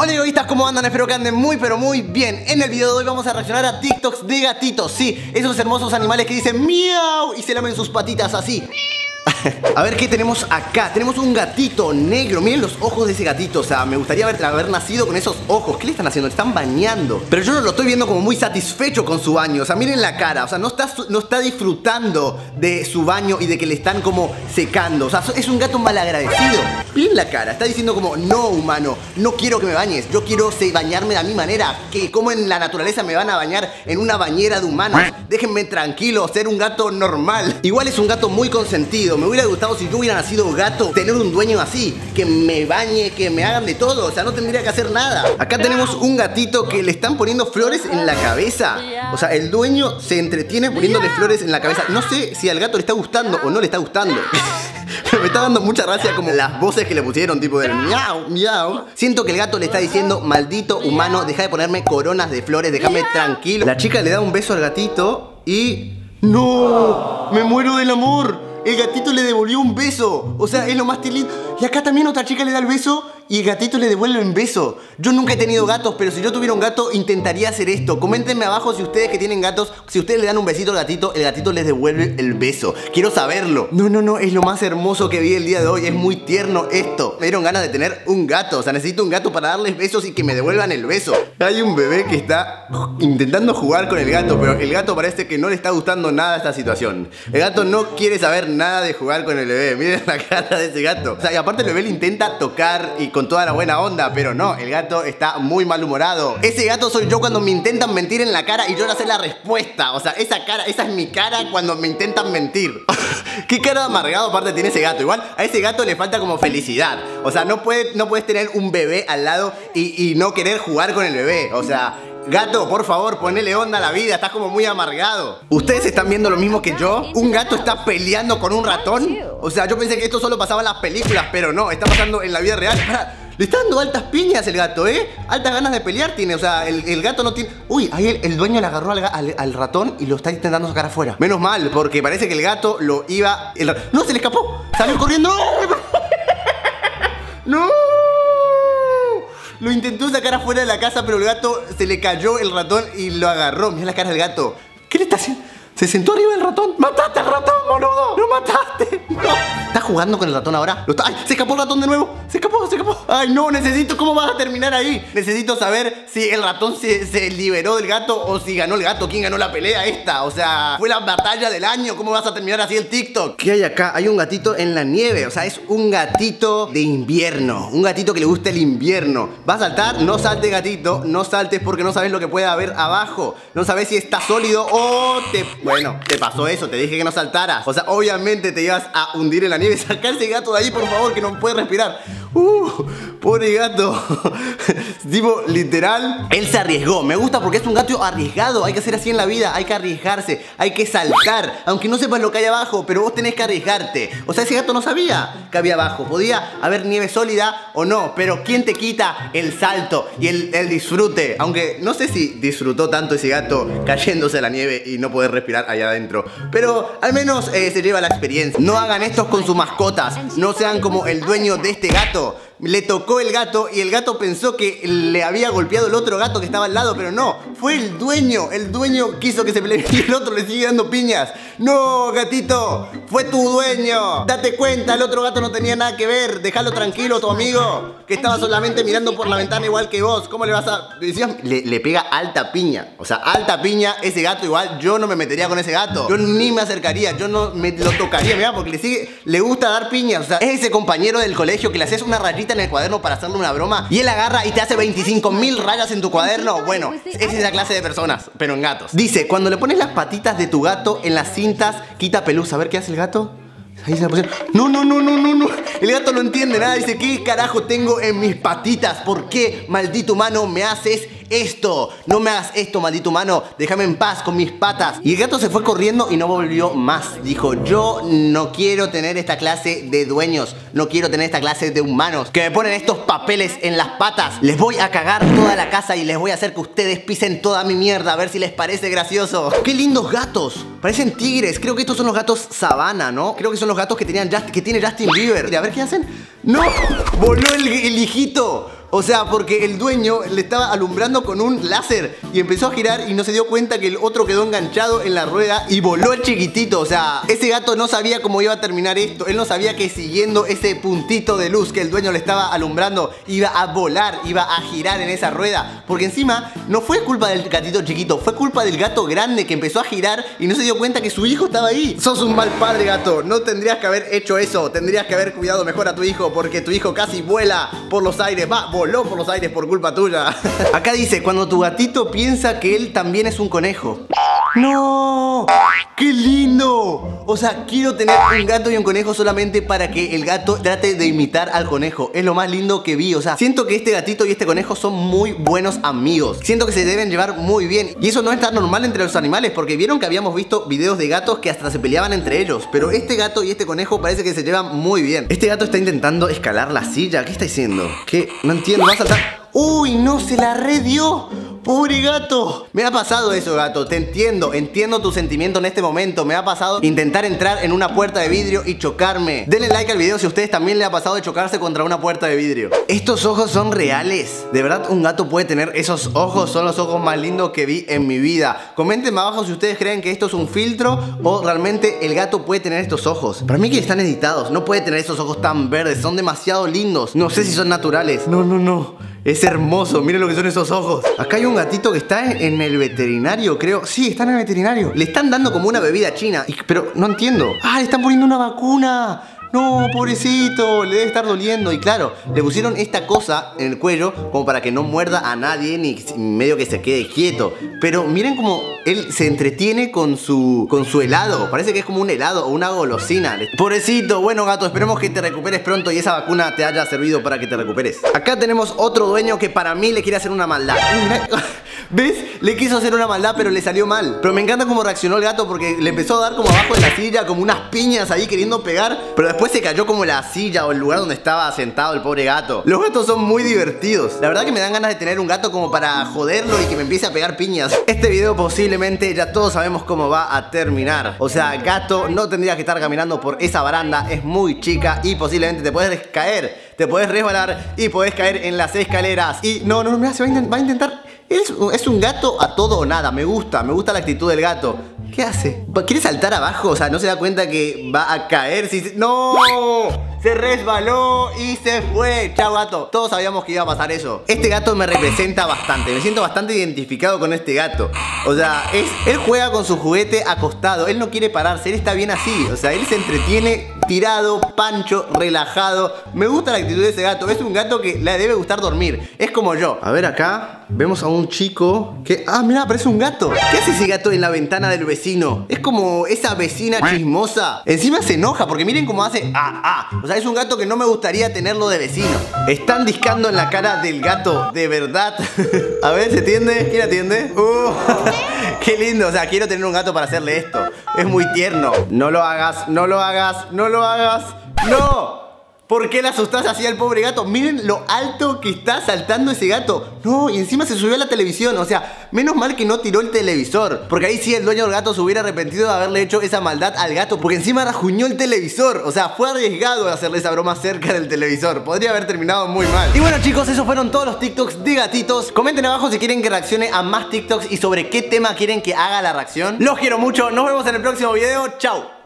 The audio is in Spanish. Hola egoístas, ¿cómo andan? Espero que anden muy pero muy bien. En el video de hoy vamos a reaccionar a TikToks de gatitos. Sí, esos hermosos animales que dicen miau y se lamen sus patitas así. A ver qué tenemos acá. Tenemos un gatito negro. Miren los ojos de ese gatito. O sea, me gustaría haber nacido con esos ojos. ¿Qué le están haciendo? Le están bañando. Pero yo no lo estoy viendo como muy satisfecho con su baño. O sea, miren la cara. O sea, no está disfrutando de su baño y de que le están como secando. O sea, es un gato malagradecido. Miren la cara. Está diciendo como, no humano, no quiero que me bañes. Yo quiero bañarme de mi manera. Que como en la naturaleza me van a bañar en una bañera de humanos. Déjenme tranquilo, ser un gato normal. Igual es un gato muy consentido. Me hubiera gustado si yo hubiera nacido gato, tener un dueño así, que me bañe, que me hagan de todo. O sea, no tendría que hacer nada. Acá tenemos un gatito que le están poniendo flores en la cabeza. O sea, el dueño se entretiene poniéndole flores en la cabeza. No sé si al gato le está gustando o no le está gustando. Me está dando mucha gracia como las voces que le pusieron, tipo del miau, miau. Siento que el gato le está diciendo, maldito humano, deja de ponerme coronas de flores, déjame tranquilo. La chica le da un beso al gatito y... ¡no! ¡Me muero del amor! El gatito le devolvió un beso. O sea, es lo más lindo. Y acá también otra chica le da el beso y el gatito le devuelve un beso. Yo nunca he tenido gatos, pero si yo tuviera un gato intentaría hacer esto. Coméntenme abajo si ustedes que tienen gatos, si ustedes le dan un besito al gatito, el gatito les devuelve el beso. Quiero saberlo. No, es lo más hermoso que vi el día de hoy. Es muy tierno esto. Me dieron ganas de tener un gato. O sea, necesito un gato para darles besos y que me devuelvan el beso. Hay un bebé que está intentando jugar con el gato, pero el gato parece que no le está gustando nada esta situación. El gato no quiere saber nada de jugar con el bebé. Miren la cara de ese gato. O sea, y aparte el bebé le intenta tocar y con toda la buena onda, pero no, el gato está muy malhumorado. Ese gato soy yo cuando me intentan mentir en la cara y yo no sé la respuesta. O sea, esa cara, esa es mi cara cuando me intentan mentir. Qué cara de amargado aparte tiene ese gato. Igual a ese gato le falta como felicidad. O sea, no puedes tener un bebé al lado y no querer jugar con el bebé. O sea... gato, por favor, ponele onda a la vida. Estás como muy amargado. ¿Ustedes están viendo lo mismo que yo? ¿Un gato está peleando con un ratón? O sea, yo pensé que esto solo pasaba en las películas, pero no, está pasando en la vida real. Le está dando altas piñas el gato, ¿eh? Altas ganas de pelear tiene. O sea, el gato no tiene... uy, ahí el dueño le agarró al ratón y lo está intentando sacar afuera. Menos mal, porque parece que el gato lo iba... ¡no, se le escapó! ¡Salió corriendo! ¡No! Lo intentó sacar afuera de la casa, pero el gato se le cayó el ratón y lo agarró. Mirá la cara del gato. ¿Qué le está haciendo? Se sentó arriba del ratón. ¡Mataste al ratón, boludo! ¡Lo mataste! ¡No! ¿Estás jugando con el ratón ahora? ¡Ay! ¡Se escapó el ratón de nuevo! ¡Se escapó! ¡Se escapó! ¡Ay, no! Necesito... ¿cómo vas a terminar ahí? Necesito saber si el ratón se liberó del gato o si ganó el gato. ¿Quién ganó la pelea esta? O sea, fue la batalla del año. ¿Cómo vas a terminar así el TikTok? ¿Qué hay acá? Hay un gatito en la nieve. O sea, es un gatito de invierno. Un gatito que le gusta el invierno. ¿Va a saltar? No salte, gatito. No saltes porque no sabes lo que puede haber abajo. No sabes si está sólido o te... bueno, te pasó eso, te dije que no saltaras. O sea, obviamente te ibas a hundir en la nieve. Saca ese gato de ahí, por favor, que no puede respirar. Pobre gato. Tipo, literal, él se arriesgó. Me gusta porque es un gato arriesgado. Hay que hacer así en la vida, hay que arriesgarse. Hay que saltar, aunque no sepas lo que hay abajo. Pero vos tenés que arriesgarte. O sea, ese gato no sabía que había abajo. Podía haber nieve sólida o no, pero ¿quién te quita el salto y el disfrute? Aunque no sé si disfrutó tanto ese gato cayéndose a la nieve y no poder respirar allá adentro, pero al menos se lleva la experiencia. No hagan estos con sus mascotas, no sean como el dueño de este gato. Le tocó el gato y el gato pensó que le había golpeado el otro gato que estaba al lado, pero no, fue el dueño. El dueño quiso que se pelee y el otro le sigue dando piñas. No, gatito, fue tu dueño. Date cuenta, el otro gato no tenía nada que ver. Déjalo tranquilo, tu amigo, que estaba solamente mirando por la ventana igual que vos. ¿Cómo le vas a...? Le pega alta piña. O sea, alta piña ese gato. Igual yo no me metería con ese gato. Yo ni me acercaría, yo no me lo tocaría. Mirá, porque le gusta dar piñas. O sea, es ese compañero del colegio que le haces una rayita en el cuaderno para hacerle una broma y él agarra y te hace 25.000 rayas en tu cuaderno. Bueno, es esa clase de personas, pero en gatos. Dice, cuando le pones las patitas de tu gato en las cintas, quita pelusa. A ver, ¿qué hace el gato? Ahí se la pusieron. No. El gato no entiende nada. Dice, ¿qué carajo tengo en mis patitas? ¿Por qué, maldito humano, me haces esto? No me hagas esto, maldito humano. Déjame en paz con mis patas. Y el gato se fue corriendo y no volvió más. Dijo, yo no quiero tener esta clase de dueños. No quiero tener esta clase de humanos que me ponen estos papeles en las patas. Les voy a cagar toda la casa y les voy a hacer que ustedes pisen toda mi mierda. A ver si les parece gracioso. Qué lindos gatos. Parecen tigres. Creo que estos son los gatos sabana, ¿no? Creo que son los gatos que tiene Justin Bieber. A ver qué hacen. ¡No! ¡Voló el hijito! O sea, porque el dueño le estaba alumbrando con un láser y empezó a girar y no se dio cuenta que el otro quedó enganchado en la rueda y voló el chiquitito. O sea, ese gato no sabía cómo iba a terminar esto. Él no sabía que siguiendo ese puntito de luz que el dueño le estaba alumbrando iba a volar, iba a girar en esa rueda. Porque encima no fue culpa del gatito chiquito, fue culpa del gato grande que empezó a girar y no se dio cuenta que su hijo estaba ahí. Sos un mal padre, gato. No tendrías que haber hecho eso. Tendrías que haber cuidado mejor a tu hijo, porque tu hijo casi vuela por los aires. Va, voló por los aires por culpa tuya. Acá dice, cuando tu gatito piensa que él también es un conejo. ¡No! ¡Qué lindo! O sea, quiero tener un gato y un conejo solamente para que el gato trate de imitar al conejo. Es lo más lindo que vi. O sea, siento que este gatito y este conejo son muy buenos amigos. Siento que se deben llevar muy bien. Y eso no es tan normal entre los animales, porque vieron que habíamos visto videos de gatos que hasta se peleaban entre ellos. Pero este gato y este conejo parece que se llevan muy bien. Este gato está intentando escalar la silla. ¿Qué está diciendo? ¿Qué? No entiendo. ¿Va a saltar? ¡Uy, no! ¡Se la redió! ¡Pobre gato! Me ha pasado eso, gato. Te entiendo. Entiendo tu sentimiento en este momento. Me ha pasado intentar entrar en una puerta de vidrio y chocarme. Denle like al video si a ustedes también le ha pasado de chocarse contra una puerta de vidrio. ¿Estos ojos son reales? ¿De verdad un gato puede tener esos ojos? Son los ojos más lindos que vi en mi vida. Comenten abajo si ustedes creen que esto es un filtro o realmente el gato puede tener estos ojos. Para mí que están editados. No puede tener esos ojos tan verdes. Son demasiado lindos. No sé si son naturales. No, no, no. Es hermoso, miren lo que son esos ojos. Acá hay un gatito que está en el veterinario, creo. Sí, está en el veterinario. Le están dando como una bebida china, pero no entiendo. Ah, le están poniendo una vacuna. No, pobrecito, le debe estar doliendo. Y claro, le pusieron esta cosa en el cuello como para que no muerda a nadie, ni medio que se quede quieto. Pero miren cómo él se entretiene con su helado. Parece que es como un helado o una golosina. Pobrecito, bueno gato, esperemos que te recuperes pronto y esa vacuna te haya servido para que te recuperes. Acá tenemos otro dueño que para mí le quiere hacer una maldad. ¿Ves? Le quiso hacer una maldad pero le salió mal. Pero me encanta cómo reaccionó el gato, porque le empezó a dar como abajo en la silla, como unas piñas ahí queriendo pegar, pero después se cayó como la silla o el lugar donde estaba sentado el pobre gato. Los gatos son muy divertidos. La verdad que me dan ganas de tener un gato como para joderlo y que me empiece a pegar piñas. Este video posiblemente ya todos sabemos cómo va a terminar. O sea, gato, no tendrías que estar caminando por esa baranda. Es muy chica y posiblemente te puedes caer, te puedes resbalar y puedes caer en las escaleras. Y no, no, mira, se va a intentar. Es un gato a todo o nada. Me gusta la actitud del gato. ¿Qué hace? ¿Quiere saltar abajo? O sea, no se da cuenta que va a caer si se... ¡No! Se resbaló y se fue. Chao, gato. Todos sabíamos que iba a pasar eso. Este gato me representa bastante. Me siento bastante identificado con este gato. O sea, él juega con su juguete acostado. Él no quiere pararse. Él está bien así. O sea, él se entretiene tirado, pancho, relajado. Me gusta la actitud de ese gato. Es un gato que le debe gustar dormir. Es como yo. A ver acá. Vemos a un chico que... Ah, mira, parece un gato. ¿Qué hace ese gato en la ventana del vecino? Es como esa vecina chismosa. Encima se enoja porque miren cómo hace... O sea, es un gato que no me gustaría tenerlo de vecino. Están discando en la cara del gato, de verdad. A ver, ¿se atiende? ¿Quién atiende? ¡Qué lindo! O sea, quiero tener un gato para hacerle esto. Es muy tierno. No lo hagas, no lo hagas, no lo hagas. ¡No! ¿Por qué la asustás así al pobre gato? Miren lo alto que está saltando ese gato. No, y encima se subió a la televisión. O sea, menos mal que no tiró el televisor, porque ahí sí el dueño del gato se hubiera arrepentido de haberle hecho esa maldad al gato, porque encima rajuñó el televisor. O sea, fue arriesgado hacerle esa broma cerca del televisor. Podría haber terminado muy mal. Y bueno chicos, esos fueron todos los TikToks de gatitos. Comenten abajo si quieren que reaccione a más TikToks y sobre qué tema quieren que haga la reacción. Los quiero mucho, nos vemos en el próximo video. Chau.